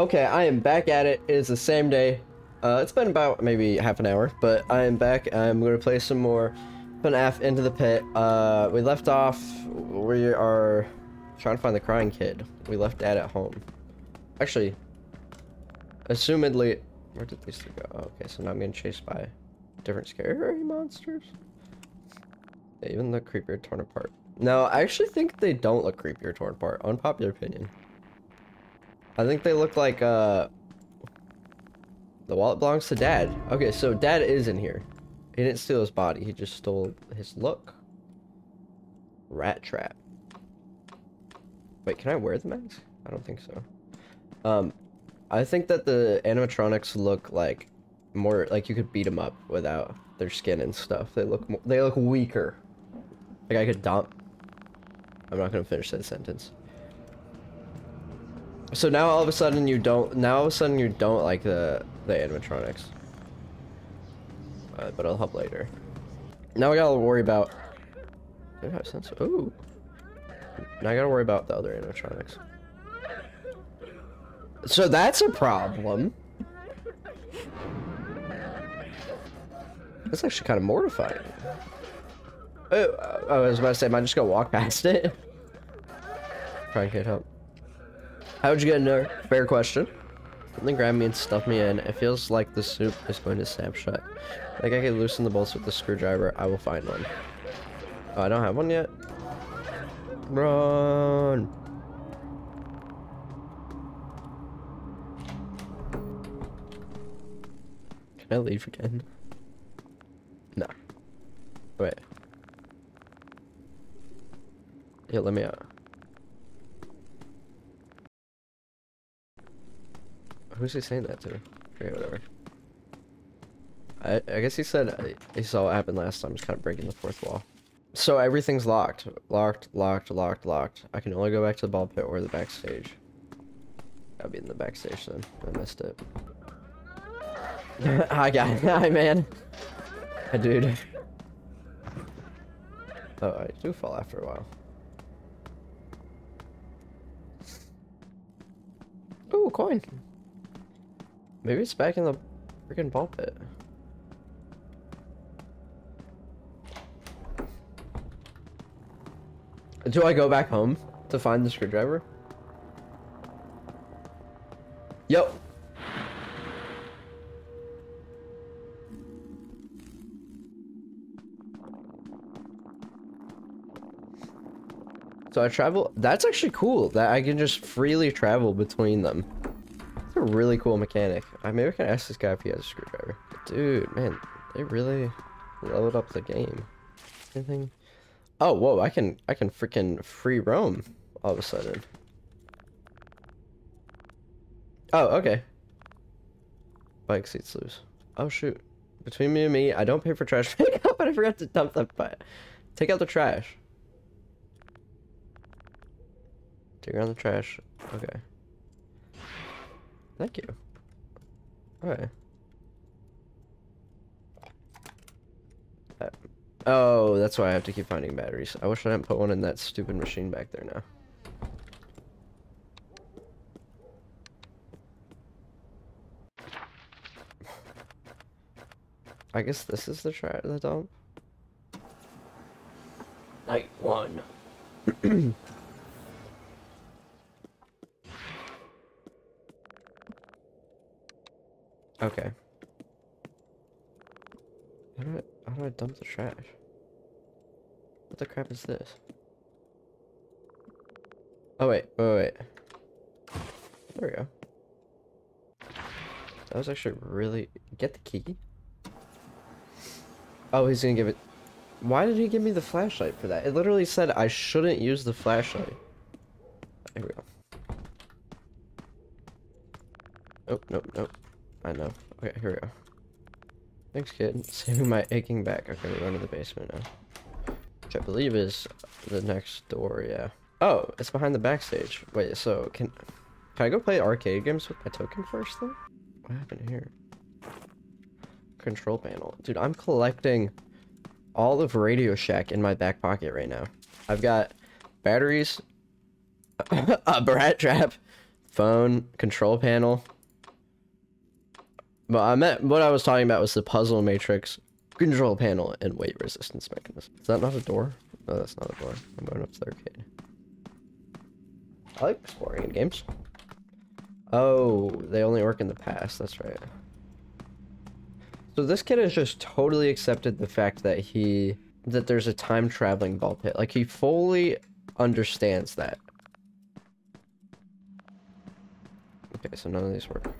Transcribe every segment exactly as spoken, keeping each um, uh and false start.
Okay, I am back at it. It is the same day. Uh, it's been about maybe half an hour, but I am back. I'm going to play some more F NAF Into the Pit. Uh, we left off. We are trying to find the crying kid. We left Dad at home. Actually, assumedly, where did these two go? Oh, okay, so now I'm getting chased by different scary monsters. They even look creepier torn apart. No, I actually think they don't look creepier torn apart. Unpopular opinion. I think they look like, uh... the wallet belongs to Dad. Okay, so Dad is in here. He didn't steal his body. He just stole his look. Rat trap. Wait, can I wear the mask? I don't think so. Um, I think that the animatronics look like... more... like you could beat them up without their skin and stuff. They look more, they look weaker. Like I could dump... I'm not gonna finish that sentence. So now all of a sudden you don't, now all of a sudden you don't like the, the animatronics. Uh, but I'll help later. Now I gotta worry about, ooh. Now I gotta worry about the other animatronics. So that's a problem. That's actually kind of mortifying. Oh, I was about to say, am I just gonna walk past it? Probably can't help. How'd you get in there? Fair question. Something grabbed me and stuffed me in. It feels like the soup is going to snap shut. Like I could loosen the bolts with the screwdriver. I will find one. Oh, I don't have one yet. Run! Can I leave again? No. Wait. Yeah, let me out. Who's he saying that to? Okay, whatever. I, I guess he said he saw what happened last time. He's kind of breaking the fourth wall. So everything's locked. Locked, locked, locked, locked. I can only go back to the ball pit or the backstage. I'll be in the backstage then. I missed it. Hi, guy. Hi, man. Hi, dude. Oh, I do fall after a while. Ooh, coin. Maybe it's back in the freaking ball pit. Do I go back home to find the screwdriver? Yo! So I travel. That's actually cool that I can just freely travel between them. A really cool mechanic. I maybe I can ask this guy if he has a screwdriver. Dude, man, they really load up the game. Anything? Oh, whoa! I can, I can freaking free roam all of a sudden. Oh, okay. Bike seats loose. Oh shoot! Between me and me, I don't pay for trash pickup, but I forgot to dump that. But take out the trash. Take out the trash. Okay. Thank you. Alright. That. Oh, that's why I have to keep finding batteries. I wish I hadn't put one in that stupid machine back there now. I guess this is the try the dump. Night one. Okay. How do, I, how do I dump the trash? What the crap is this? Oh wait, wait, wait. There we go. That was actually really... Get the key? Oh, he's gonna give it... Why did he give me the flashlight for that? It literally said I shouldn't use the flashlight. Here we go. Nope, nope, nope. I know. Okay, here we go. Thanks, kid. Saving my aching back. Okay, we're going to the basement now. Which I believe is the next door, yeah. Oh, it's behind the backstage. Wait, so can, can I go play arcade games with my token first, though? What happened here? Control panel. Dude, I'm collecting all of Radio Shack in my back pocket right now. I've got batteries, a brat trap, phone, control panel. But I meant what I was talking about was the puzzle matrix, control panel, and weight resistance mechanism. Is that not a door? No, that's not a door. I'm going up to the arcade. I like exploring in games. Oh, they only work in the past. That's right. So this kid has just totally accepted the fact that he that there's a time traveling ball pit. Like, he fully understands that. Okay, so none of these work.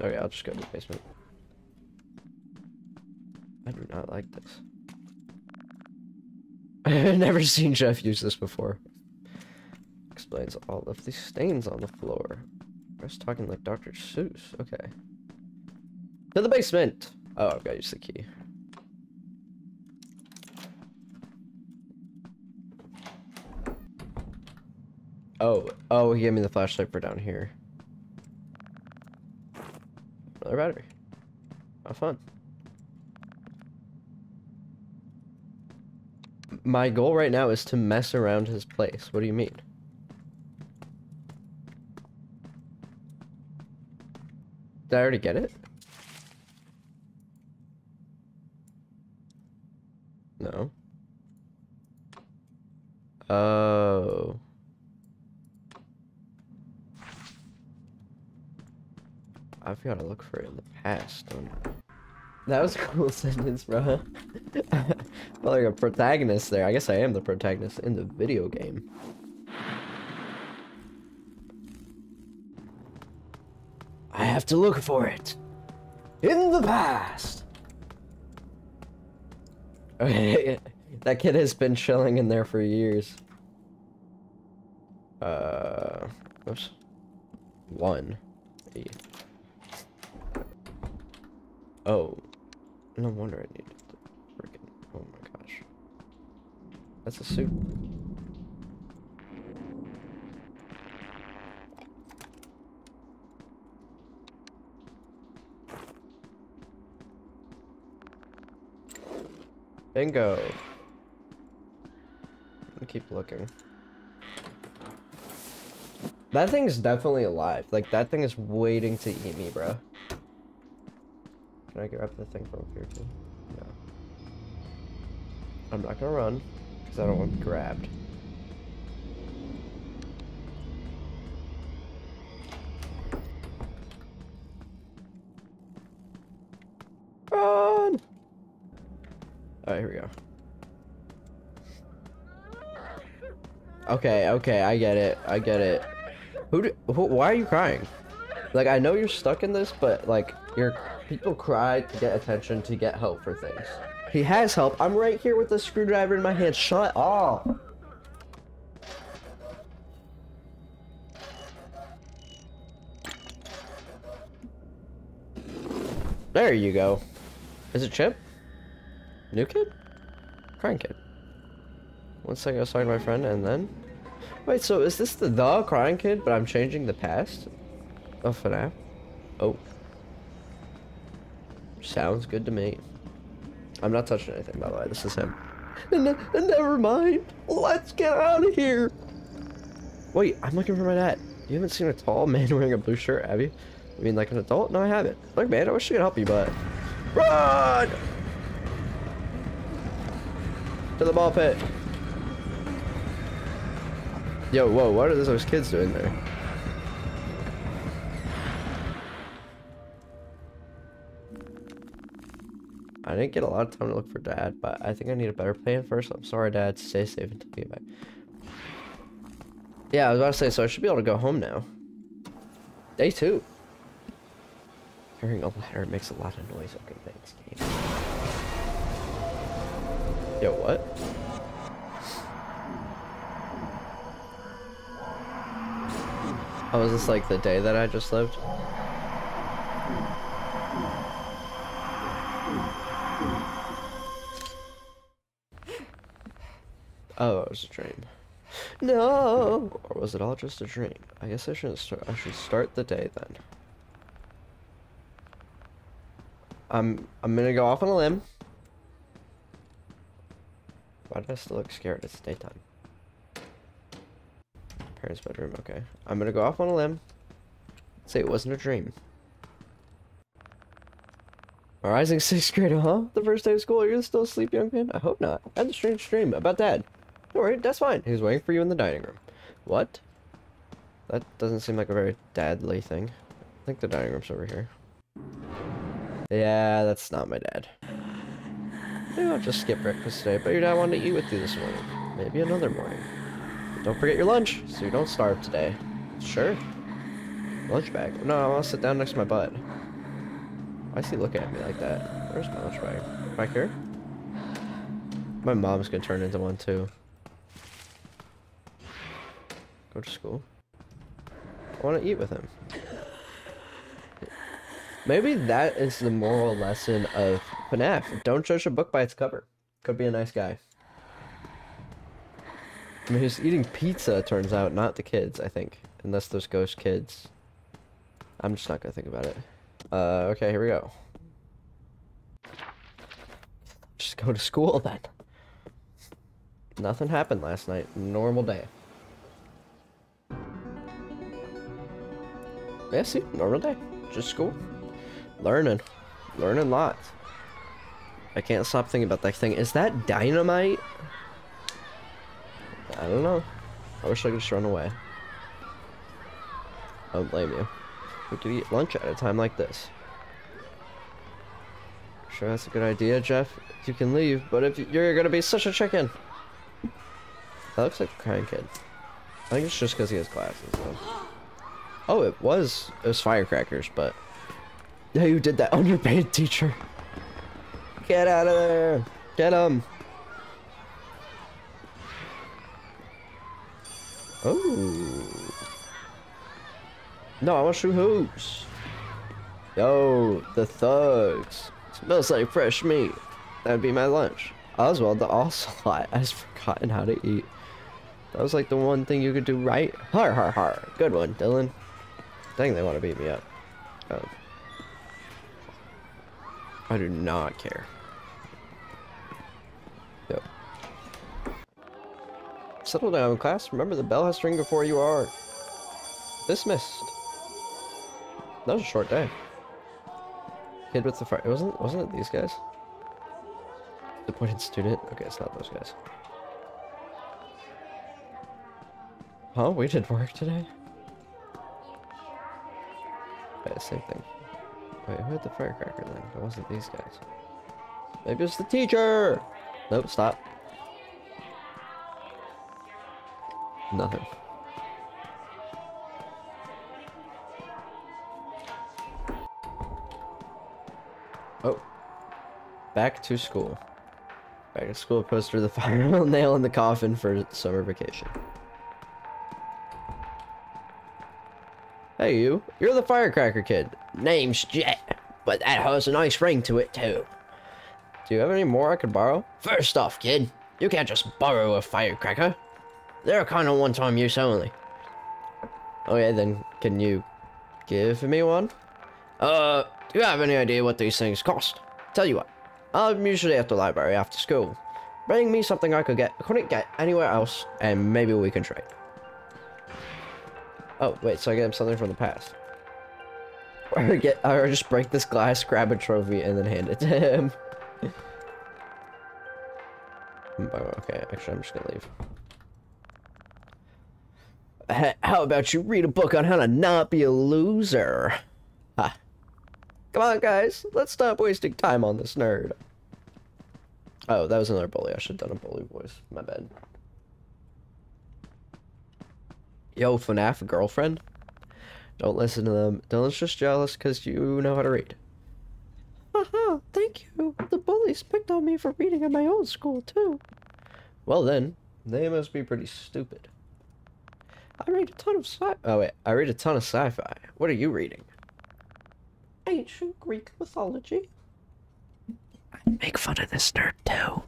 Okay, I'll just go to the basement. I do not like this. I've never seen Jeff use this before. Explains all of these stains on the floor. I was talking like Doctor Seuss. Okay. To the basement! Oh, I've got to use the key. Oh, oh, he gave me the flashlight for down here. Another battery. How fun. My goal right now is to mess around his place. What do you mean? Did I already get it? No. Oh. I've got to look for it in the past, don't I? That was a cool sentence, bro. I felt like a protagonist there. I guess I am the protagonist in the video game. I have to look for it. In the past. Okay, that kid has been chilling in there for years. Uh, oops. One. E. Oh. No wonder I needed to freaking... Oh my gosh. That's a suit. Bingo. Let me keep looking. That thing's definitely alive. Like, that thing is waiting to eat me, bro. Can I grab the thing from up here too? No. I'm not gonna run, because I don't want to be grabbed. Run! Alright, here we go. Okay, okay, I get it. I get it. Who do- who, why are you crying? Like, I know you're stuck in this, but, like, you're- people cry to get attention, to get help for things. He has help. I'm right here with a screwdriver in my hand. Shut up. There you go. Is it Chip? New kid? Crying kid. One second, I was talking to my friend, and then... Wait, so is this the, the crying kid, but I'm changing the past? Oh, F NAF. Oh. Sounds good to me. I'm not touching anything, by the way. This is him. And, and never mind. Let's get out of here. Wait, I'm looking for my dad. You haven't seen a tall man wearing a blue shirt, have you? I mean, like an adult? No, I haven't. Look, man, I wish I could help you, but... Run! To the ball pit. Yo, whoa, what are those kids doing there? I didn't get a lot of time to look for Dad, but I think I need a better plan first. I'm sorry, Dad. Stay safe until we get back. Yeah, I was about to say, so I should be able to go home now. Day two. Carrying a ladder makes a lot of noise. Okay, thanks, game. Yo, what? Oh, is this like the day that I just lived? Oh, it was a dream. No! Or was it all just a dream? I guess I shouldn't start. I should start the day then. I'm I'm gonna go off on a limb. Why do I still look scared? It's daytime. Parents' bedroom, okay. I'm gonna go off on a limb. Say it wasn't a dream. Our eyes in sixth grade, huh? The first day of school, are you still asleep, young man? I hope not. I had a strange dream about Dad. Don't worry, that's fine. He was waiting for you in the dining room. What? That doesn't seem like a very dadly thing. I think the dining room's over here. Yeah, that's not my dad. Maybe I'll just skip breakfast today, but your dad wanted to eat with you this morning. Maybe another morning. But don't forget your lunch, so you don't starve today. Sure. Lunch bag? No, I want to sit down next to my butt. Why is he looking at me like that? Where's my lunch bag? Back here? My mom's gonna turn into one too. Go to school. I want to eat with him. Maybe that is the moral lesson of FNAF. Don't judge a book by its cover. Could be a nice guy. I mean, he's eating pizza, it turns out, not the kids, I think. Unless there's ghost kids. I'm just not gonna think about it. Uh, okay, here we go. Just go to school then. Nothing happened last night. Normal day. Yeah, see? Normal day. Just school. Learning. Learning lots. I can't stop thinking about that thing. Is that dynamite? I don't know. I wish I could just run away. I don't blame you. We could eat lunch at a time like this. Sure, that's a good idea, Jeff. You can leave, but if you're gonna be such a chicken. That looks like a crying kid. I think it's just because he has glasses, though. Oh, it was. It was firecrackers, but... Yeah, you did that underpaid teacher. Get out of there. Get him. Oh. No, I want to shoot hoops. Yo, the thugs. Smells like fresh meat. That'd be my lunch. Oswald the Ocelot has forgotten how to eat. That was like the one thing you could do right. Har har har. Good one, Dylan. Dang, they want to beat me up. Oh. I do not care. Yep. Settle down, class. Remember, the bell has to ring before you are dismissed. That was a short day. Kid with the fire. It wasn't. Wasn't it these guys? Disappointed student. Okay, it's not those guys. Huh? We did work today. Wait, same thing. Wait, who had the firecracker then? It wasn't these guys. Maybe it's the teacher. Nope. Stop. Nothing. Oh. Back to school. Back to school poster, the final nail in the coffin for summer vacation. Hey you, you're the firecracker kid. Name's Jet, but that has a nice ring to it too. Do you have any more I could borrow? First off, kid, you can't just borrow a firecracker. They're kind of one-time use only. Oh yeah, then can you give me one? Uh... Do you have any idea what these things cost? Tell you what, I'm usually at the library after school. Bring me something I could get, couldn't get anywhere else, and maybe we can trade. Oh, wait, so I get him something from the past. Or, get, or just break this glass, grab a trophy, and then hand it to him. Okay, actually, I'm just gonna leave. How about you read a book on how to not be a loser? Ha. Come on, guys. Let's stop wasting time on this nerd. Oh, that was another bully. I should have done a bully voice. My bad. Yo, FNAF girlfriend? Don't listen to them. Dylan's just jealous because you know how to read. Haha, thank you. The bullies picked on me for reading in my old school, too. Well, then. They must be pretty stupid. I read a ton of sci- Oh, wait. I read a ton of sci-fi. What are you reading? Ancient Greek mythology. I make fun of this nerd too.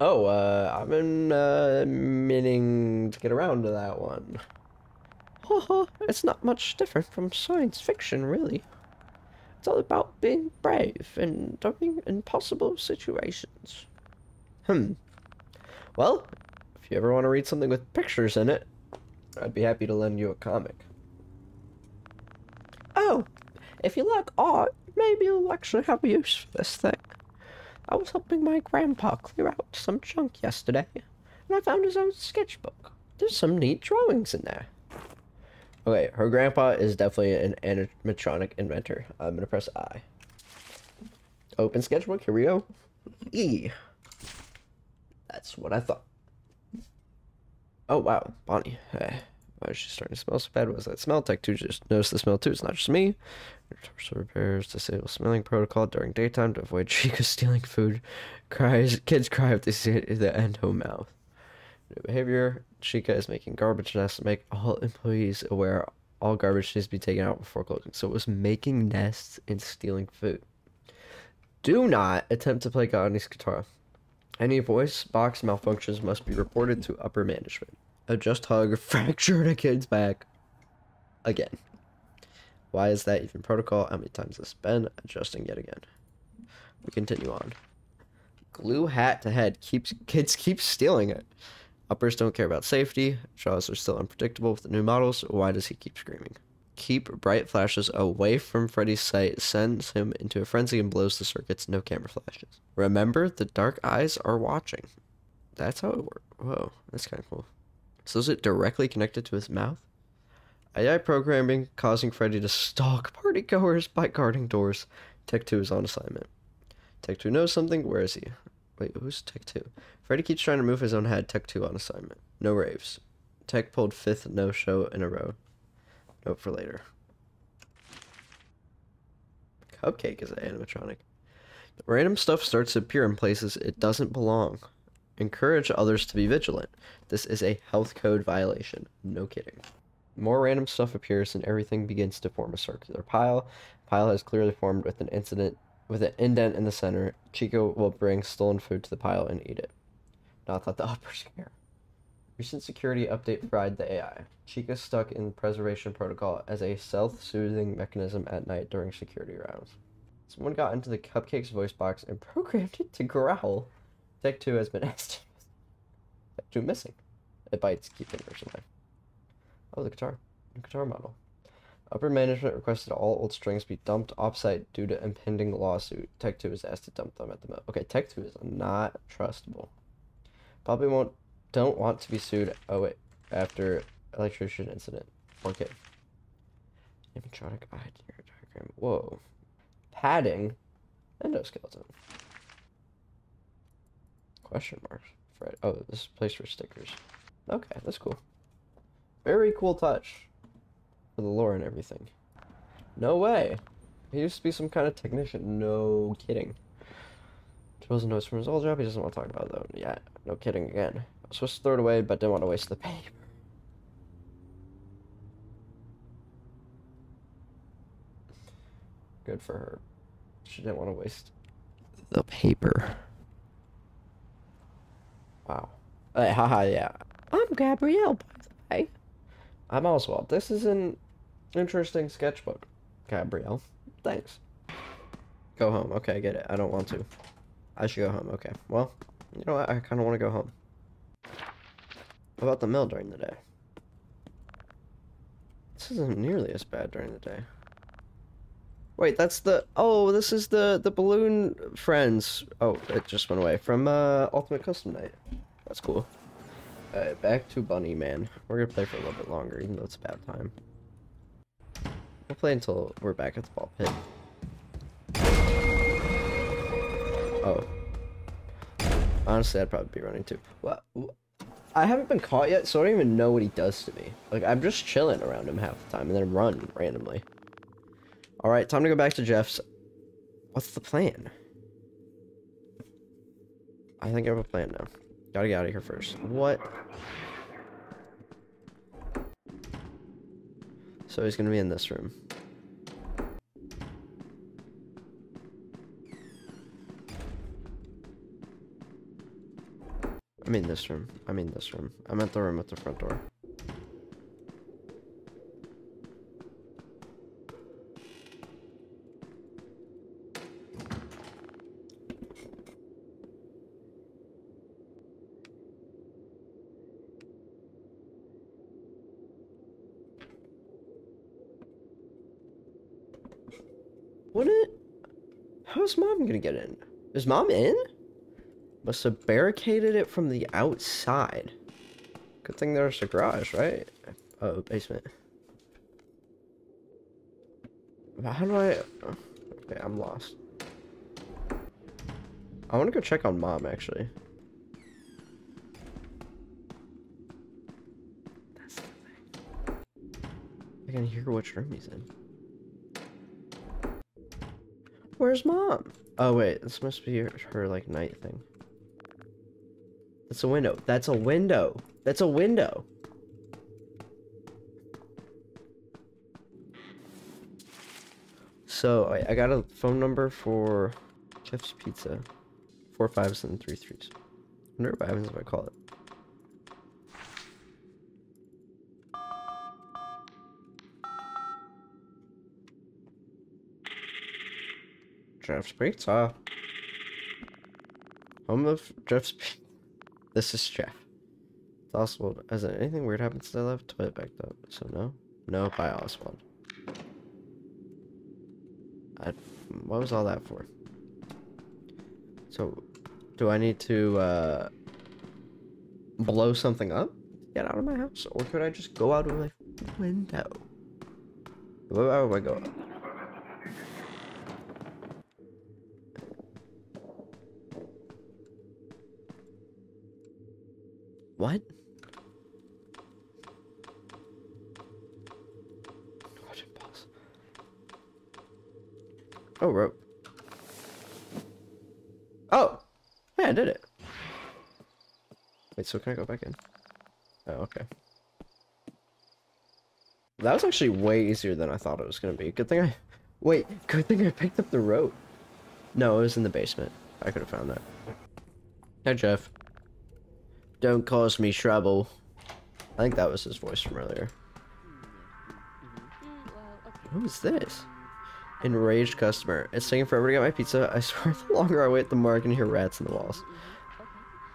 Oh, uh, I've been uh, meaning to get around to that one. Haha, it's not much different from science fiction, really. It's all about being brave and ducking impossible situations. Hmm. Well, if you ever want to read something with pictures in it, I'd be happy to lend you a comic. Oh, if you like art, maybe you'll actually have use for this thing. I was helping my grandpa clear out some junk yesterday, and I found his own sketchbook. There's some neat drawings in there. Okay, her grandpa is definitely an animatronic inventor. I'm gonna press I. Open sketchbook, here we go. E. That's what I thought. Oh, wow, Bonnie. Hey. Why was she starting to smell so bad? What was that smell? Tech two just noticed the smell too. It's not just me. Torso repairs, disable smelling protocol during daytime to avoid Chica stealing food. Cries. Kids cry if they see it in the endo mouth. New behavior. Chica is making garbage nests to make all employees aware all garbage needs to be taken out before closing. So it was making nests and stealing food. Do not attempt to play Gandhi's guitar. Any voice box malfunctions must be reported to upper management. A just hug fractured a kid's back. Again. Why is that even protocol? How many times has this been? Adjusting yet again. We continue on. Glue hat to head. Keeps kids keep stealing it. Uppers don't care about safety. Jaws are still unpredictable with the new models. Why does he keep screaming? Keep bright flashes away from Freddy's sight, sends him into a frenzy and blows the circuits. No camera flashes. Remember, the dark eyes are watching. That's how it works. Whoa, that's kind of cool. So is it directly connected to his mouth? A I programming causing Freddy to stalk partygoers by guarding doors. Tech two is on assignment. Tech two knows something. Where is he? Wait, who's Tech two? Freddy keeps trying to move his own head. Tech two on assignment. No raves. Tech pulled fifth no-show in a row. Note for later. Cupcake is an animatronic. Random stuff starts to appear in places it doesn't belong. Encourage others to be vigilant. This is a health code violation. No kidding. More random stuff appears and everything begins to form a circular pile. Pile has clearly formed with an incident. With an indent in the center, Chico will bring stolen food to the pile and eat it. Not that the uppers care. Recent security update fried the A I. Chica stuck in preservation protocol as a self-soothing mechanism at night during security rounds. Someone got into the cupcake's voice box and programmed it to growl. Tech two has been asked. Tech two missing. It bites, keeping her alive. Oh, the guitar. The guitar model. Upper management requested all old strings be dumped off-site due to impending lawsuit. Tech two is asked to dump them at the moment. Okay, Tech two is not trustable. Probably won't, don't want to be sued. Oh wait, after electrician incident. Okay. Animatronic eye diagram. Whoa. Padding. Endoskeleton. Question marks. Fred. Oh, this is a place for stickers. Okay, that's cool. Very cool touch. The lore and everything. No way. He used to be some kind of technician. No kidding. Charles knows from his old job. He doesn't want to talk about it though. Yeah, no kidding again. I was supposed to throw it away, but didn't want to waste the paper. Good for her. She didn't want to waste the paper. Wow. Hey, haha, yeah. I'm Gabrielle, by the way. I'm Oswald. This is an interesting sketchbook, Gabrielle. Thanks. Go home. Okay, I get it. I don't want to. I should go home. Okay. Well, you know what? I kind of want to go home. How about the mill during the day? This isn't nearly as bad during the day. Wait, that's the... Oh, this is the, the balloon friends. Oh, it just went away. From uh, Ultimate Custom Night. That's cool. Alright, back to Bunny Man. We're gonna play for a little bit longer, even though it's about time. We'll play until we're back at the ball pit. Oh. Honestly, I'd probably be running too. What? I haven't been caught yet, so I don't even know what he does to me. Like, I'm just chilling around him half the time, and then run randomly. Alright, time to go back to Jeff's. What's the plan? I think I have a plan now. Gotta get out of here first. What? So he's gonna be in this room. I mean this room. I mean this room. I'm at the room at the front door. Wouldn't... How's mom gonna get in? Is mom in? Must have barricaded it from the outside. Good thing there's a garage, right? Oh, basement. How do I... Okay, I'm lost. I want to go check on mom, actually. That's the thing. I can hear which room he's in. Where's mom? Oh, wait. This must be her, her like, night thing. That's a window. That's a window. That's a window. So, I, I got a phone number for Jeff's Pizza. Four fives and three threes. I wonder what happens if I call it. Jeff's Pizza. Home of Jeff's Pizza. This is Jeff. It's Oswald. Has anything weird happened since I left? Toilet backed up. So no? No, by Oswald. I, what was all that for? So, do I need to, uh, blow something up? Get out of my house? Or could I just go out of my window? Where do I go? What? Oh, rope. Oh! Yeah, I did it. Wait, so can I go back in? Oh, okay. That was actually way easier than I thought it was gonna be. Good thing I... Wait, good thing I picked up the rope. No, it was in the basement. I could have found that. Hey, Jeff. Don't cause me trouble. I think that was his voice from earlier. Who is this? Enraged customer. It's taking forever to get my pizza. I swear the longer I wait, the more I can hear rats in the walls.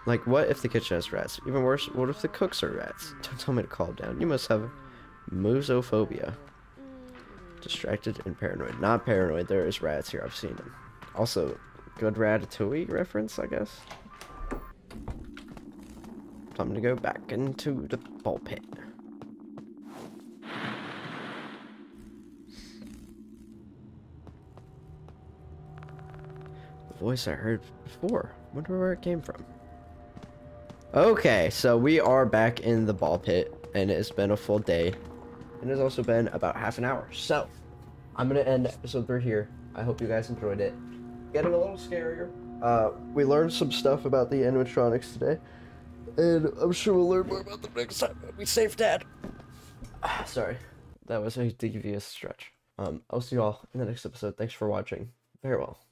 Like, what if the kitchen has rats? Even worse, what if the cooks are rats? Don't tell me to calm down. You must have musophobia. Distracted and paranoid. Not paranoid. There is rats here. I've seen them. Also, good Ratatouille reference, I guess. Time to go back into the ball pit. Voice I heard before. Wonder where it came from. Okay, so we are back in the ball pit, and it has been a full day, and it's also been about half an hour. So I'm gonna end episode three here. I hope you guys enjoyed it. Getting a little scarier. Uh, we learned some stuff about the animatronics today, and I'm sure we'll learn more about them next time. We saved Dad. Ah, sorry, that was a devious stretch. Um, I'll see y'all in the next episode. Thanks for watching. Farewell.